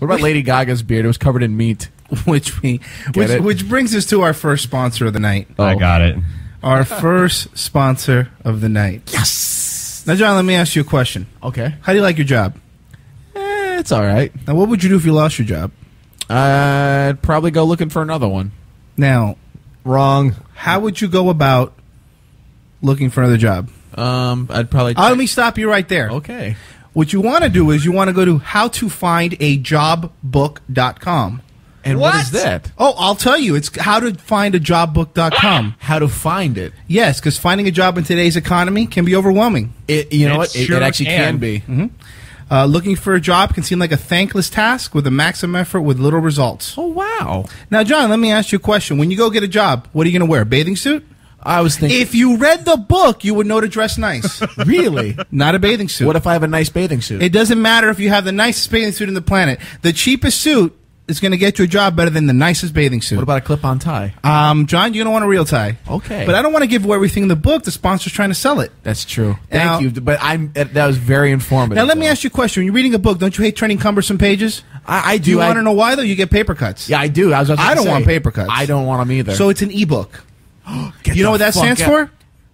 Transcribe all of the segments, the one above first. What about Lady Gaga's beard? It was covered in meat. Which brings us to our first sponsor of the night. Oh. I got it. Our first sponsor of the night. Yes. Now, John, let me ask you a question. Okay. How do you like your job? It's all right. Now, what would you do if you lost your job? I'd probably go looking for another one. Now, wrong. How would you go about looking for another job? I'd probably. Let me stop you right there. Okay. What you want to do is you want to go to howtofindajobbook.com. And what is that? Oh, I'll tell you. It's howtofindajobbook.com. How to find it? Yes, because finding a job in today's economy can be overwhelming. It actually can be. Mm-hmm. Looking for a job can seem like a thankless task with a maximum effort with little results. Oh, wow. Now, John, let me ask you a question. When you go get a job, what are you going to wear? A bathing suit? I was thinking. If you read the book, you would know to dress nice. Really? Not a bathing suit. What if I have a nice bathing suit? It doesn't matter if you have the nicest bathing suit on the planet. The cheapest suit is going to get you a job better than the nicest bathing suit. What about a clip-on tie? John, you're going to want a real tie. Okay. But I don't want to give away everything in the book. The sponsor's trying to sell it. That's true. Now, thank you. But that was very informative. Now, let me ask you a question. When you're reading a book, don't you hate turning cumbersome pages? I do. You want to know why, though? You get paper cuts. Yeah, I do. I don't want paper cuts. I don't want them either. So it's an e-book. You know what that stands for?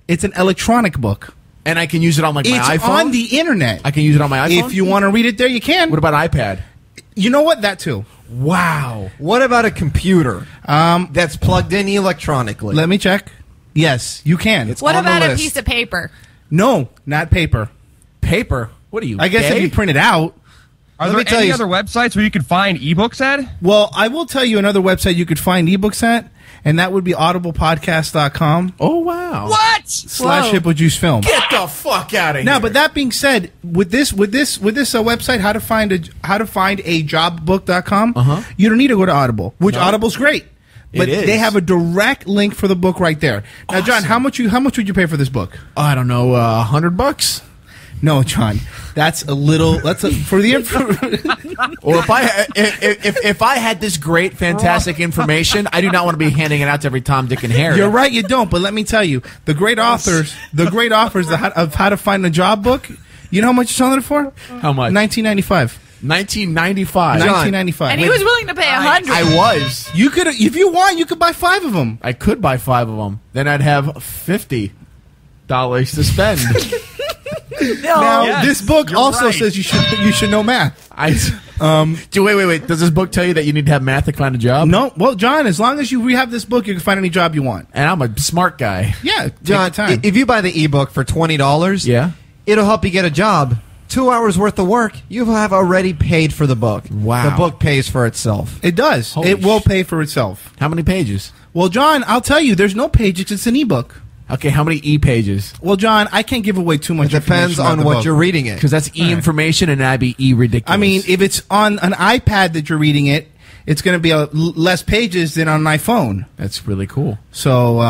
It's an electronic book. And I can use it on like, my iPhone? It's on the Internet. I can use it on my iPhone? If you want to read it there, you can. What about an iPad? You know what? That, too. Wow. What about a computer that's plugged in electronically? Let me check. Yes, you can. It's what about a piece of paper? No, not paper. Paper? What are you, I guess gay? If you print it out. Are there any other websites where you could find ebooks at? Well, I will tell you another website you could find ebooks at, and that would be audiblepodcast.com. Oh, wow. What? / HippoJuiceFilm. Get the fuck out of here. Now, but that being said, with this website, howtofindajobbook.com, you don't need to go to Audible, which Audible's great. But they have a direct link for the book right there. Now, awesome. John, how much would you pay for this book? I don't know, $100? No, John, that's a little. That's for the information. Or if I had this great, fantastic information, I do not want to be handing it out to every Tom, Dick, and Harry. You're right, you don't. But let me tell you, the great authors of How to Find a Job book. You know how much you're selling it for? How much? $19.95. $19.95. And he was willing to pay $100. I was. You could, if you want, you could buy 5 of them. I could buy 5 of them. Then I'd have $50 to spend. No. Now, this book also says you should know math. Wait. Does this book tell you that you need to have math to find a job? No. Well, John, as long as you have this book, you can find any job you want. And I'm a smart guy. Yeah, John. If you buy the ebook for $20, it'll help you get a job. 2 hours worth of work, you have already paid for the book. Wow. The book pays for itself. It does. It will pay for itself. How many pages? Well, John, I'll tell you, there's no pages. It's an ebook. Okay, how many e-pages? Well, John, I can't give away too much. It depends on what you're reading it. Because that's e-information and that'd be e-ridiculous. I mean, if it's on an iPad that you're reading it, it's going to be less pages than on an iPhone. That's really cool. So,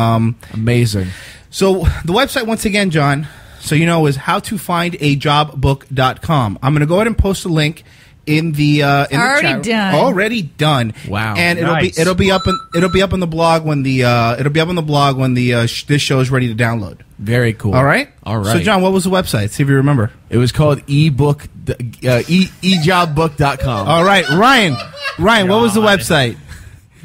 amazing. So, the website, once again, John, so you know, is howtofindajobbook.com. I'm going to go ahead and post a link in the chat. Already done. Wow. And it'll be up on the blog when the this show is ready to download. Very cool. All right? All right. So John, what was the website? See if you remember. It was called ejobbook.com. All right, Ryan, what was the website?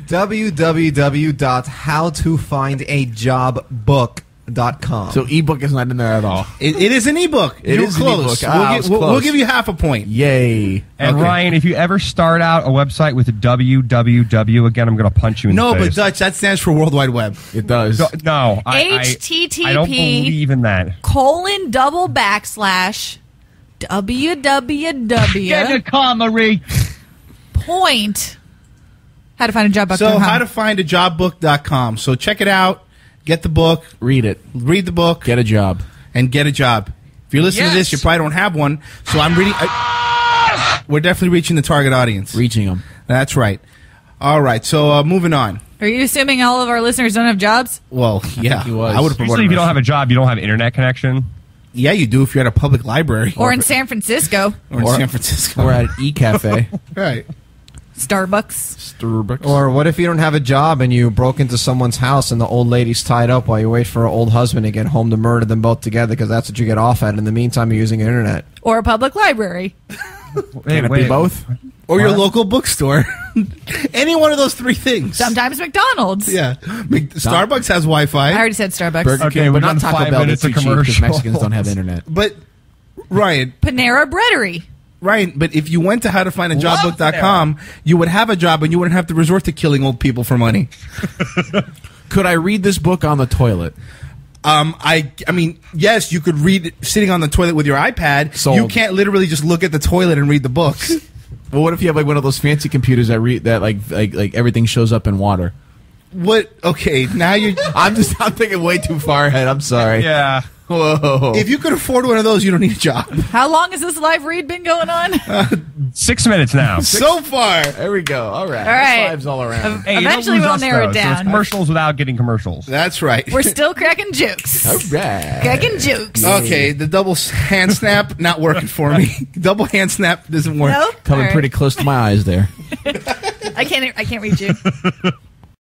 www.howtofindajobbook.com. So ebook is not in there at all. It is an ebook. It is close. An ebook. We'll give you half a point. Yay. And okay. Ryan, if you ever start out a website with a www, again, I'm going to punch you in the face. No, but Dutch, that stands for World Wide Web. It does. No. HTTP. I don't believe in that. :/ www. Get a comma, Ree. Point. Howtofindajobbook.com. So howtofindajobbook.com. So check it out. Get the book. Read it. Read the book. Get a job. And get a job. If you're listening to this, you probably don't have one. So I'm reading. We're definitely reaching the target audience. Reaching them. That's right. All right. So moving on. Are you assuming all of our listeners don't have jobs? Well, yeah. I would have. Usually, if you don't have a job, you don't have internet connection. Yeah, you do if you're at a public library. Or in San Francisco. Or at an e-cafe. Right. Starbucks. Or what if you don't have a job and you broke into someone's house and the old lady's tied up while you wait for her old husband to get home to murder them both together because that's what you get off at. In the meantime, you're using internet. Or a public library. Can it be both? Or your local bookstore. Any one of those three things. Sometimes McDonald's. Yeah. Starbucks has Wi-Fi. I already said Starbucks. Burger King, but not Taco Bell. It's too cheap because Mexicans don't have internet. But, Ryan. Panera Breadery. Ryan, but if you went to howtofindajobbook.com, you would have a job and you wouldn't have to resort to killing old people for money. Could I read this book on the toilet? I mean, yes, you could read it sitting on the toilet with your iPad. Sold. You can't literally just look at the toilet and read the books. Well, what if you have like one of those fancy computers that read that like everything shows up in water? What? Okay, now you're. I'm thinking way too far ahead. I'm sorry. Yeah. Whoa. If you could afford one of those, you don't need a job. How long has this live read been going on? 6 minutes now. So far. There we go. All right. All right. Lives all around. Hey, eventually we'll narrow it down. So commercials without getting commercials. That's right. We're still cracking jokes. All right. Cracking jokes. Okay. The double hand snap, not working for me. Double hand snap doesn't work. Nope. Coming pretty close to my eyes there. I can't read you.